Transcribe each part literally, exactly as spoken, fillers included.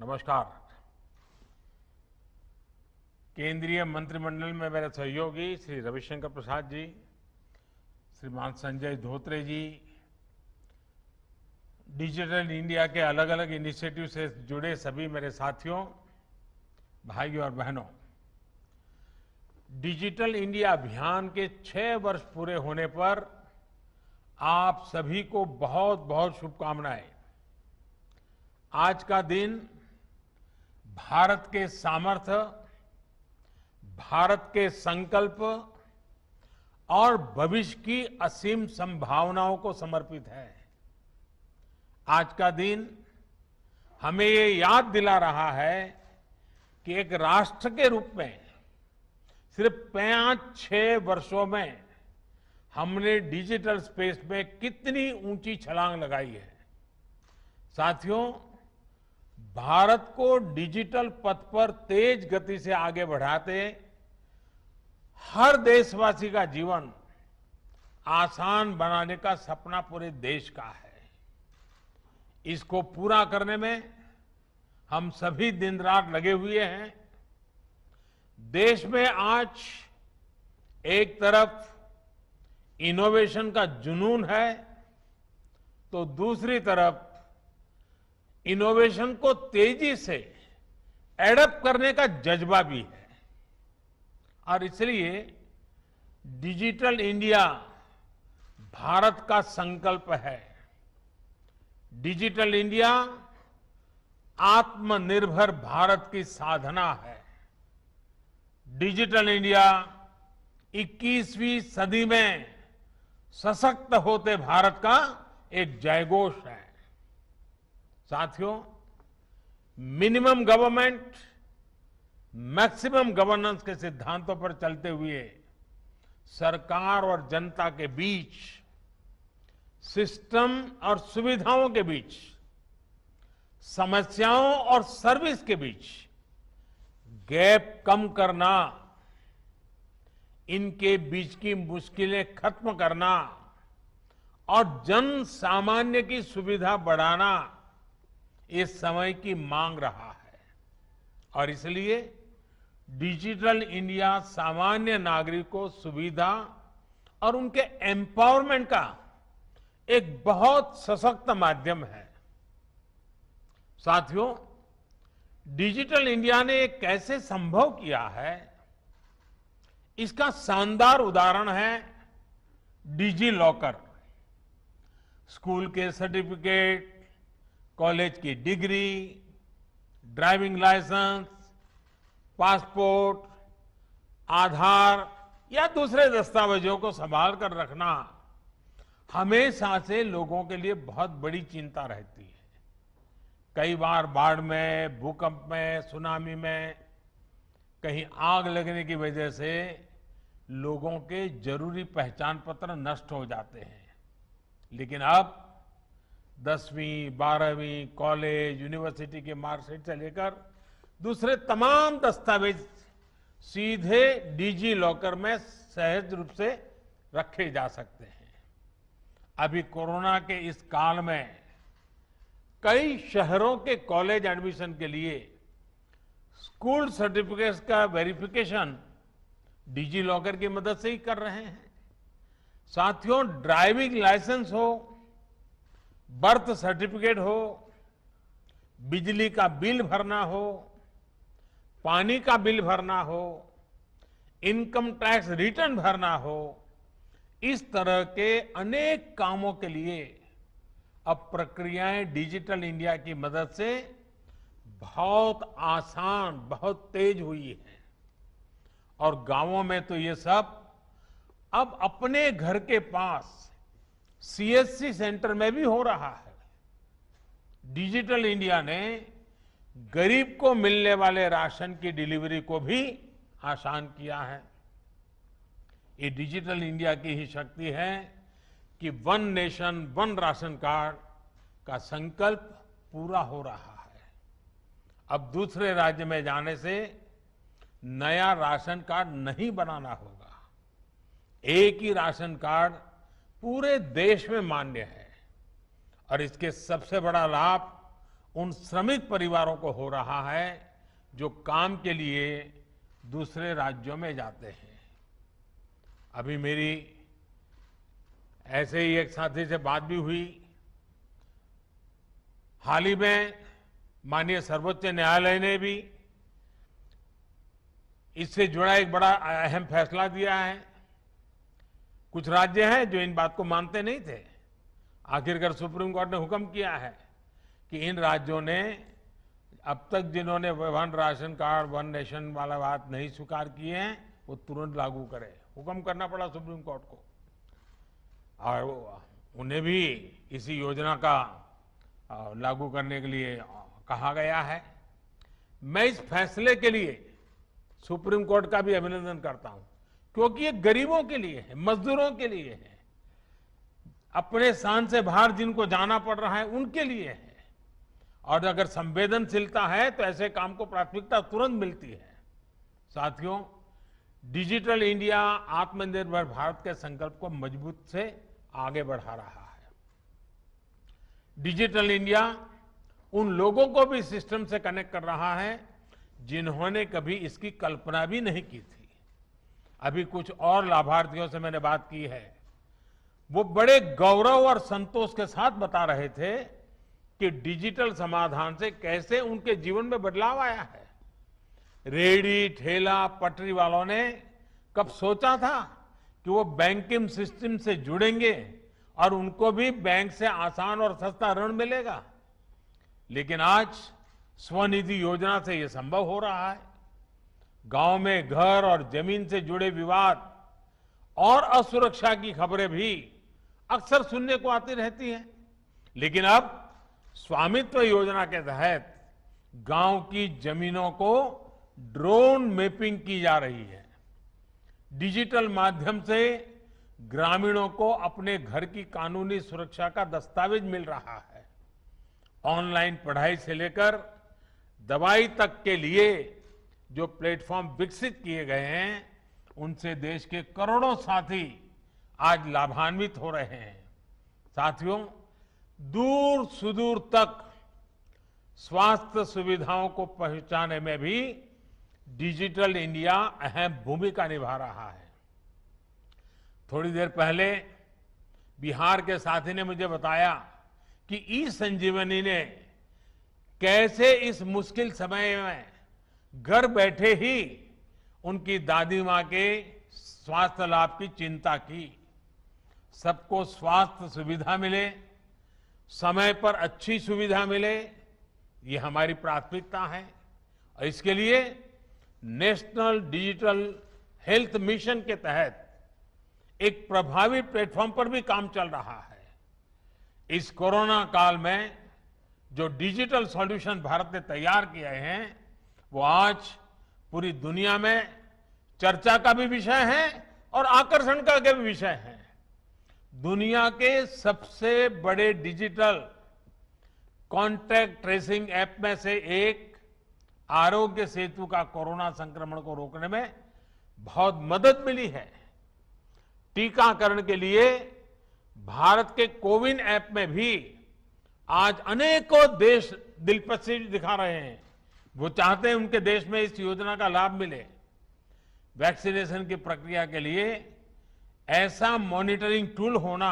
नमस्कार। केंद्रीय मंत्रिमंडल में मेरे सहयोगी श्री रविशंकर प्रसाद जी, श्रीमान संजय धोत्रे जी, डिजिटल इंडिया के अलग अलग इनिशिएटिव से जुड़े सभी मेरे साथियों, भाइयों और बहनों, डिजिटल इंडिया अभियान के छह वर्ष पूरे होने पर आप सभी को बहुत बहुत शुभकामनाएं। आज का दिन भारत के सामर्थ्य, भारत के संकल्प और भविष्य की असीम संभावनाओं को समर्पित है। आज का दिन हमें ये याद दिला रहा है कि एक राष्ट्र के रूप में सिर्फ पांच छह वर्षों में हमने डिजिटल स्पेस में कितनी ऊंची छलांग लगाई है। साथियों, भारत को डिजिटल पथ पर तेज गति से आगे बढ़ाते हर देशवासी का जीवन आसान बनाने का सपना पूरे देश का है। इसको पूरा करने में हम सभी दिन रात लगे हुए हैं। देश में आज एक तरफ इनोवेशन का जुनून है तो दूसरी तरफ इनोवेशन को तेजी से एडप्ट करने का जज्बा भी है, और इसलिए डिजिटल इंडिया भारत का संकल्प है। डिजिटल इंडिया आत्मनिर्भर भारत की साधना है। डिजिटल इंडिया इक्कीसवीं सदी में सशक्त होते भारत का एक जयघोष है। साथियों, मिनिमम गवर्नमेंट मैक्सिमम गवर्नेंस के सिद्धांतों पर चलते हुए सरकार और जनता के बीच, सिस्टम और सुविधाओं के बीच, समस्याओं और सर्विस के बीच गैप कम करना, इनके बीच की मुश्किलें खत्म करना और जन सामान्य की सुविधा बढ़ाना इस समय की मांग रहा है। और इसलिए डिजिटल इंडिया सामान्य नागरिक को सुविधा और उनके एम्पावरमेंट का एक बहुत सशक्त माध्यम है। साथियों, डिजिटल इंडिया ने कैसे संभव किया है, इसका शानदार उदाहरण है डिजी लॉकर। स्कूल के सर्टिफिकेट, कॉलेज की degree, driving licence, passport, Aadhaar या दूसरे दस्तावेजों को संभाल कर रखना हमेशा से लोगों के लिए बहुत बड़ी चिंता रहती है। कई बार बाढ़ में, भूकंप में, सुनामी में, कहीं आग लगने की वजह से लोगों के जरूरी पहचान पत्र नष्ट हो जाते हैं, लेकिन अब दसवीं, बारहवीं, कॉलेज, यूनिवर्सिटी के मार्कशीट से लेकर दूसरे तमाम दस्तावेज सीधे डिजी लॉकर में सहज रूप से रखे जा सकते हैं। अभी कोरोना के इस काल में कई शहरों के कॉलेज एडमिशन के लिए स्कूल सर्टिफिकेट्स का वेरिफिकेशन डिजी लॉकर की मदद से ही कर रहे हैं। साथियों, ड्राइविंग लाइसेंस हो, बर्थ सर्टिफिकेट हो, बिजली का बिल भरना हो, पानी का बिल भरना हो, इनकम टैक्स रिटर्न भरना हो, इस तरह के अनेक कामों के लिए अब प्रक्रियाएं डिजिटल इंडिया की मदद से बहुत आसान, बहुत तेज हुई हैं। और गांवों में तो ये सब अब अपने घर के पास सी एस सी सेंटर में भी हो रहा है। डिजिटल इंडिया ने गरीब को मिलने वाले राशन की डिलीवरी को भी आसान किया है। ये डिजिटल इंडिया की ही शक्ति है कि one nation one ration card का संकल्प पूरा हो रहा है। अब दूसरे राज्य में जाने से नया राशन कार्ड नहीं बनाना होगा, एक ही राशन कार्ड पूरे देश में मान्य है। और इसके सबसे बड़ा लाभ उन श्रमिक परिवारों को हो रहा है जो काम के लिए दूसरे राज्यों में जाते हैं। अभी मेरी ऐसे ही एक साथी से बात भी हुई। हाल ही में माननीय सर्वोच्च न्यायालय ने भी इससे जुड़ा एक बड़ा अहम फैसला दिया है। कुछ राज्य हैं जो इन बात को मानते नहीं थे, आखिरकार सुप्रीम कोर्ट ने हुक्म किया है कि इन राज्यों ने अब तक जिन्होंने one ration card one nation वाला बात नहीं स्वीकार किए हैं वो तुरंत लागू करें। हुक्म करना पड़ा सुप्रीम कोर्ट को और उन्हें भी इसी योजना का लागू करने के लिए कहा गया है। मैं इस फैसले के लिए सुप्रीम कोर्ट का भी अभिनंदन करता हूं, क्योंकि ये गरीबों के लिए है, मजदूरों के लिए है, अपने शान से बाहर जिनको जाना पड़ रहा है उनके लिए है। और अगर संवेदनशीलता है तो ऐसे काम को प्राथमिकता तुरंत मिलती है। साथियों, डिजिटल इंडिया आत्मनिर्भर भारत के संकल्प को मजबूत से आगे बढ़ा रहा है। डिजिटल इंडिया उन लोगों को भी सिस्टम से कनेक्ट कर रहा है जिन्होंने कभी इसकी कल्पना भी नहीं की थी। अभी कुछ और लाभार्थियों से मैंने बात की है, वो बड़े गौरव और संतोष के साथ बता रहे थे कि डिजिटल समाधान से कैसे उनके जीवन में बदलाव आया है। रेहड़ी ठेला पटरी वालों ने कब सोचा था कि वो बैंकिंग सिस्टम से जुड़ेंगे और उनको भी बैंक से आसान और सस्ता ऋण मिलेगा, लेकिन आज स्वनिधि योजना से ये संभव हो रहा है। गांव में घर और जमीन से जुड़े विवाद और असुरक्षा की खबरें भी अक्सर सुनने को आती रहती हैं, लेकिन अब स्वामित्व योजना के तहत गांव की जमीनों को ड्रोन मैपिंग की जा रही है। डिजिटल माध्यम से ग्रामीणों को अपने घर की कानूनी सुरक्षा का दस्तावेज मिल रहा है। ऑनलाइन पढ़ाई से लेकर दवाई तक के लिए जो प्लेटफॉर्म विकसित किए गए हैं उनसे देश के करोड़ों साथी आज लाभान्वित हो रहे हैं। साथियों, दूर सुदूर तक स्वास्थ्य सुविधाओं को पहुंचाने में भी डिजिटल इंडिया अहम भूमिका निभा रहा है। थोड़ी देर पहले बिहार के साथी ने मुझे बताया कि ई संजीवनी ने कैसे इस मुश्किल समय में घर बैठे ही उनकी दादी माँ के स्वास्थ्य लाभ की चिंता की। सबको स्वास्थ्य सुविधा मिले, समय पर अच्छी सुविधा मिले, ये हमारी प्राथमिकता है। और इसके लिए नेशनल डिजिटल हेल्थ मिशन के तहत एक प्रभावी प्लेटफॉर्म पर भी काम चल रहा है। इस कोरोना काल में जो डिजिटल सॉल्यूशन भारत ने तैयार किए हैं वो आज पूरी दुनिया में चर्चा का भी विषय है और आकर्षण का भी विषय है। दुनिया के सबसे बड़े डिजिटल कॉन्टैक्ट ट्रेसिंग ऐप में से एक आरोग्य सेतु का कोरोना संक्रमण को रोकने में बहुत मदद मिली है। टीकाकरण के लिए भारत के कोविन ऐप में भी आज अनेकों देश दिलचस्पी दिखा रहे हैं, वो चाहते हैं उनके देश में इस योजना का लाभ मिले। वैक्सीनेशन की प्रक्रिया के लिए ऐसा मॉनिटरिंग टूल होना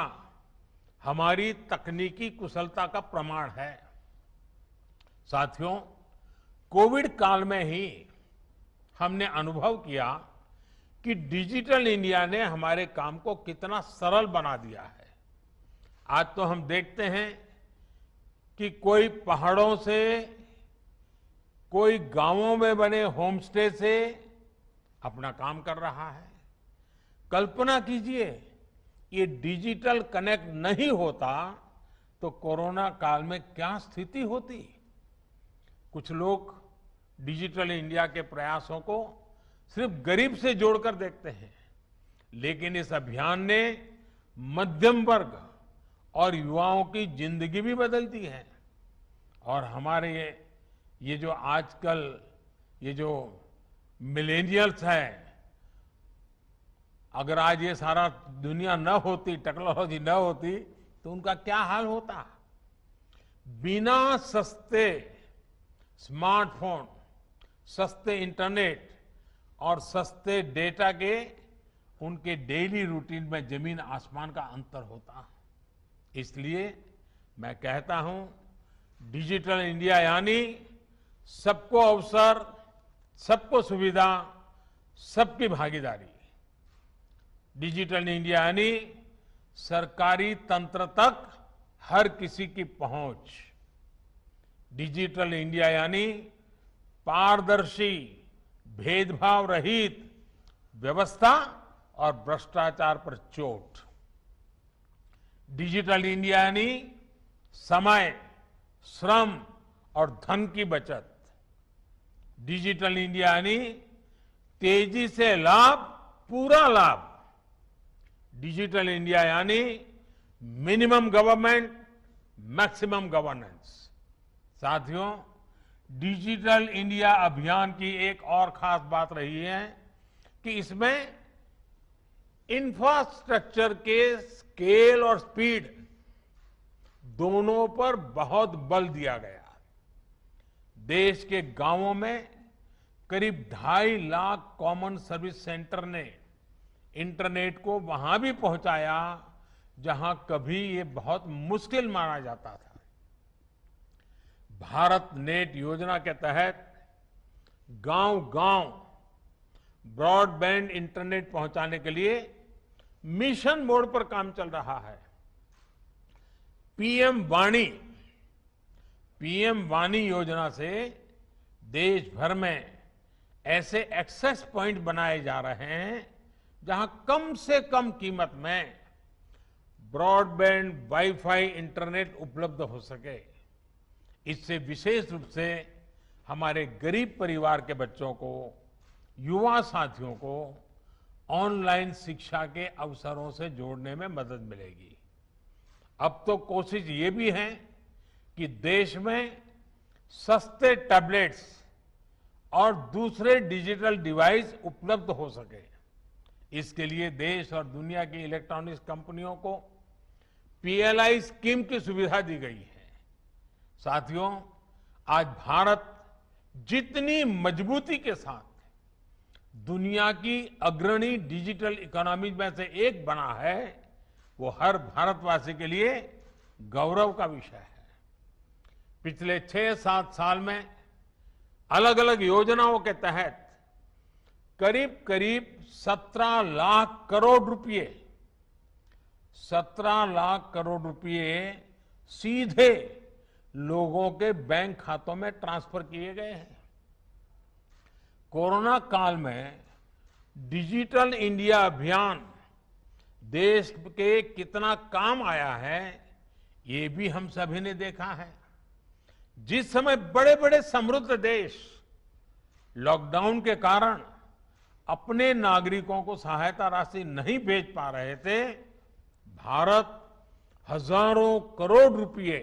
हमारी तकनीकी कुशलता का प्रमाण है। साथियों, कोविड काल में ही हमने अनुभव किया कि डिजिटल इंडिया ने हमारे काम को कितना सरल बना दिया है। आज तो हम देखते हैं कि कोई पहाड़ों से, कोई गांवों में बने होमस्टे से अपना काम कर रहा है। कल्पना कीजिए, ये डिजिटल कनेक्ट नहीं होता तो कोरोना काल में क्या स्थिति होती। कुछ लोग डिजिटल इंडिया के प्रयासों को सिर्फ गरीब से जोड़कर देखते हैं, लेकिन इस अभियान ने मध्यम वर्ग और युवाओं की जिंदगी भी बदल दी है। और हमारे ये जो आजकल ये जो मिलेनियल्स हैं, अगर आज ये सारा दुनिया न होती, टेक्नोलॉजी न होती, तो उनका क्या हाल होता। बिना सस्ते स्मार्टफोन, सस्ते इंटरनेट और सस्ते डेटा के उनके डेली रूटीन में जमीन आसमान का अंतर होता है। इसलिए मैं कहता हूं डिजिटल इंडिया यानी सबको अवसर, सबको सुविधा, सबकी भागीदारी। डिजिटल इंडिया यानी सरकारी तंत्र तक हर किसी की पहुंच। डिजिटल इंडिया यानी पारदर्शी, भेदभाव रहित व्यवस्था और भ्रष्टाचार पर चोट। डिजिटल इंडिया यानी समय, श्रम और धन की बचत। डिजिटल इंडिया यानी तेजी से लाभ, पूरा लाभ। डिजिटल इंडिया यानी मिनिमम गवर्नमेंट, मैक्सिमम गवर्नेंस। साथियों, डिजिटल इंडिया अभियान की एक और खास बात रही है कि इसमें इंफ्रास्ट्रक्चर के स्केल और स्पीड दोनों पर बहुत बल दिया गया। देश के गांवों में करीब ढाई लाख कॉमन सर्विस सेंटर ने इंटरनेट को वहां भी पहुंचाया जहां कभी ये बहुत मुश्किल माना जाता था। भारत नेट योजना के तहत गांव-गांव ब्रॉडबैंड इंटरनेट पहुंचाने के लिए मिशन मोड पर काम चल रहा है। पीएम वाणी पीएम वाणी योजना से देश भर में ऐसे एक्सेस पॉइंट बनाए जा रहे हैं जहां कम से कम कीमत में ब्रॉडबैंड वाईफाई इंटरनेट उपलब्ध हो सके। इससे विशेष रूप से हमारे गरीब परिवार के बच्चों को, युवा साथियों को ऑनलाइन शिक्षा के अवसरों से जोड़ने में मदद मिलेगी। अब तो कोशिश ये भी है कि देश में सस्ते टैबलेट्स और दूसरे डिजिटल डिवाइस उपलब्ध हो सके। इसके लिए देश और दुनिया की इलेक्ट्रॉनिक्स कंपनियों को पीएलआई स्कीम की सुविधा दी गई है। साथियों, आज भारत जितनी मजबूती के साथ दुनिया की अग्रणी डिजिटल इकोनॉमी में से एक बना है, वो हर भारतवासी के लिए गौरव का विषय है। पिछले छह सात साल में अलग अलग योजनाओं के तहत करीब करीब सत्रह लाख करोड़ रुपए सत्रह लाख करोड़ रुपए सीधे लोगों के बैंक खातों में ट्रांसफर किए गए हैं। कोरोना काल में डिजिटल इंडिया अभियान देश के कितना काम आया है ये भी हम सभी ने देखा है। जिस समय बड़े बड़े समृद्ध देश लॉकडाउन के कारण अपने नागरिकों को सहायता राशि नहीं भेज पा रहे थे, भारत हजारों करोड़ रुपए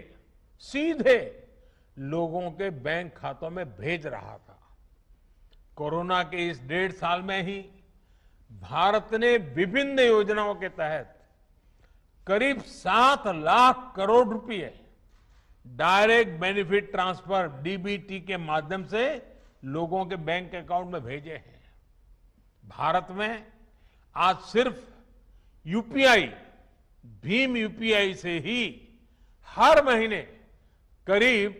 सीधे लोगों के बैंक खातों में भेज रहा था। कोरोना के इस डेढ़ साल में ही भारत ने विभिन्न योजनाओं के तहत करीब सात लाख करोड़ रुपए डायरेक्ट बेनिफिट ट्रांसफर डीबीटी के माध्यम से लोगों के बैंक अकाउंट में भेजे हैं। भारत में आज सिर्फ यूपीआई, भीम यूपीआई से ही हर महीने करीब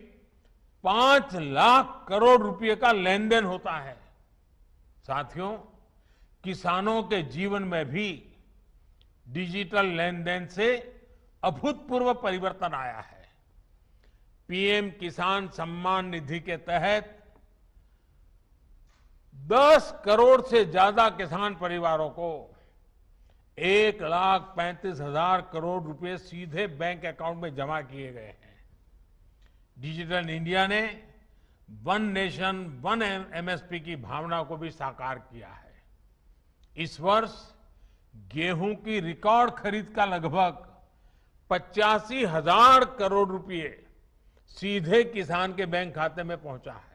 पांच लाख करोड़ रुपए का लेन देन होता है। साथियों, किसानों के जीवन में भी डिजिटल लेन देन से अभूतपूर्व परिवर्तन आया है। पीएम किसान सम्मान निधि के तहत दस करोड़ से ज्यादा किसान परिवारों को एक लाख पैंतीस हजार करोड़ रुपए सीधे बैंक अकाउंट में जमा किए गए हैं। डिजिटल इंडिया ने वन नेशन वन एमएसपी की भावना को भी साकार किया है। इस वर्ष गेहूं की रिकॉर्ड खरीद का लगभग पचासी हजार करोड़ रुपए सीधे किसान के बैंक खाते में पहुंचा है।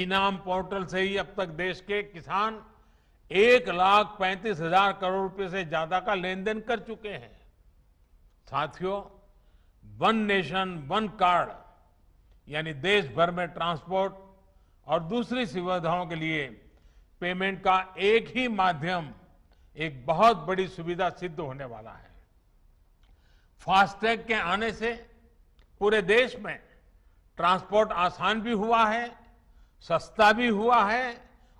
इनाम पोर्टल से ही अब तक देश के किसान एक लाख पैंतीस हजार करोड़ रुपए से ज्यादा का लेन देन कर चुके हैं। साथियों, वन नेशन वन कार्ड यानी देश भर में ट्रांसपोर्ट और दूसरी सुविधाओं के लिए पेमेंट का एक ही माध्यम एक बहुत बड़ी सुविधा सिद्ध होने वाला है। फास्टैग के आने से पूरे देश में ट्रांसपोर्ट आसान भी हुआ है, सस्ता भी हुआ है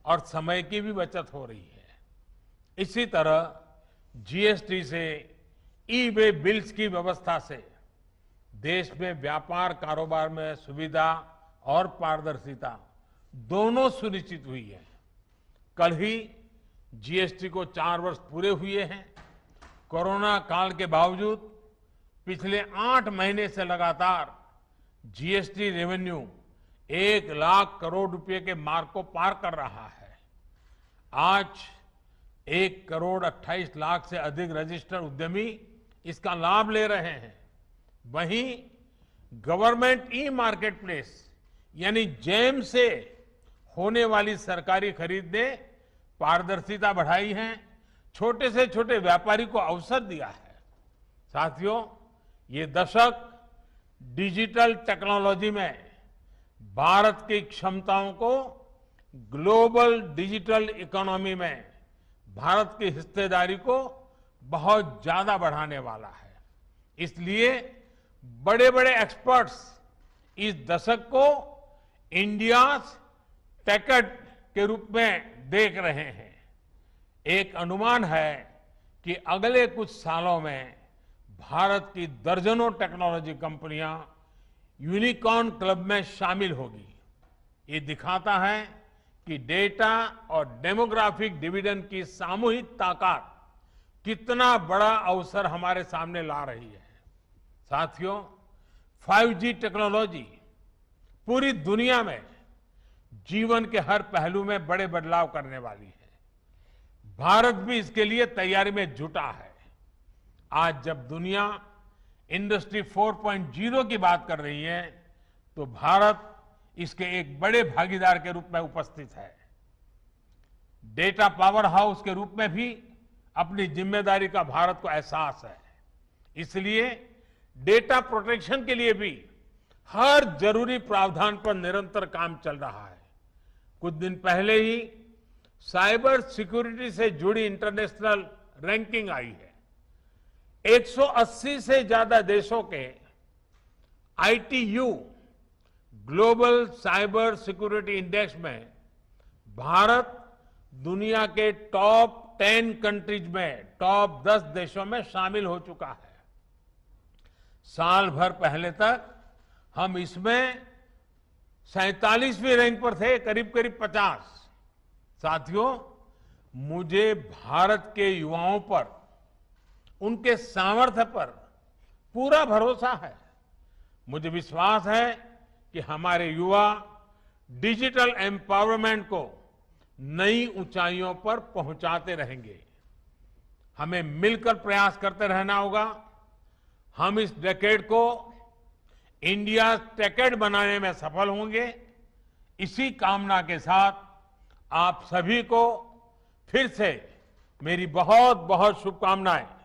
और समय की भी बचत हो रही है। इसी तरह जीएसटी से ई वे बिल्स की व्यवस्था से देश में व्यापार कारोबार में सुविधा और पारदर्शिता दोनों सुनिश्चित हुई है। कल ही जीएसटी को चार वर्ष पूरे हुए हैं। कोरोना काल के बावजूद पिछले आठ महीने से लगातार जीएसटी रेवेन्यू एक लाख करोड़ रुपए के मार्क को पार कर रहा है। आज एक करोड़ अट्ठाईस लाख से अधिक रजिस्टर्ड उद्यमी इसका लाभ ले रहे हैं। वहीं गवर्नमेंट ई मार्केट प्लेस यानी जेम से होने वाली सरकारी खरीद ने पारदर्शिता बढ़ाई है, छोटे से छोटे व्यापारी को अवसर दिया है। साथियों, ये दशक डिजिटल टेक्नोलॉजी में भारत की क्षमताओं को ग्लोबल डिजिटल इकोनॉमी में भारत की हिस्सेदारी को बहुत ज्यादा बढ़ाने वाला है। इसलिए बड़े बड़े एक्सपर्ट्स इस दशक को इंडियाज टेकट के रूप में देख रहे हैं। एक अनुमान है कि अगले कुछ सालों में भारत की दर्जनों टेक्नोलॉजी कंपनियां यूनिकॉर्न क्लब में शामिल होगी। ये दिखाता है कि डेटा और डेमोग्राफिक डिविडेंड की सामूहिक ताकत कितना बड़ा अवसर हमारे सामने ला रही है। साथियों, फाइव जी टेक्नोलॉजी पूरी दुनिया में जीवन के हर पहलू में बड़े बदलाव करने वाली है। भारत भी इसके लिए तैयारी में जुटा है। आज जब दुनिया इंडस्ट्री फोर पॉइंट ज़ीरो की बात कर रही है तो भारत इसके एक बड़े भागीदार के रूप में उपस्थित है। डेटा पावर हाउस के रूप में भी अपनी जिम्मेदारी का भारत को एहसास है। इसलिए डेटा प्रोटेक्शन के लिए भी हर जरूरी प्रावधान पर निरंतर काम चल रहा है। कुछ दिन पहले ही साइबर सिक्योरिटी से जुड़ी इंटरनेशनल रैंकिंग आई है। एक सौ अस्सी से ज्यादा देशों के I T U global cyber security index में भारत दुनिया के टॉप टेन कंट्रीज में टॉप दस देशों में शामिल हो चुका है। साल भर पहले तक हम इसमें सैंतालीसवीं रैंक पर थे, करीब करीब पचास। साथियों, मुझे भारत के युवाओं पर, उनके सामर्थ्य पर पूरा भरोसा है। मुझे विश्वास है कि हमारे युवा डिजिटल एम्पावरमेंट को नई ऊंचाइयों पर पहुंचाते रहेंगे। हमें मिलकर प्रयास करते रहना होगा। हम इस डेकेड को इंडिया टेकेड बनाने में सफल होंगे। इसी कामना के साथ आप सभी को फिर से मेरी बहुत बहुत शुभकामनाएं।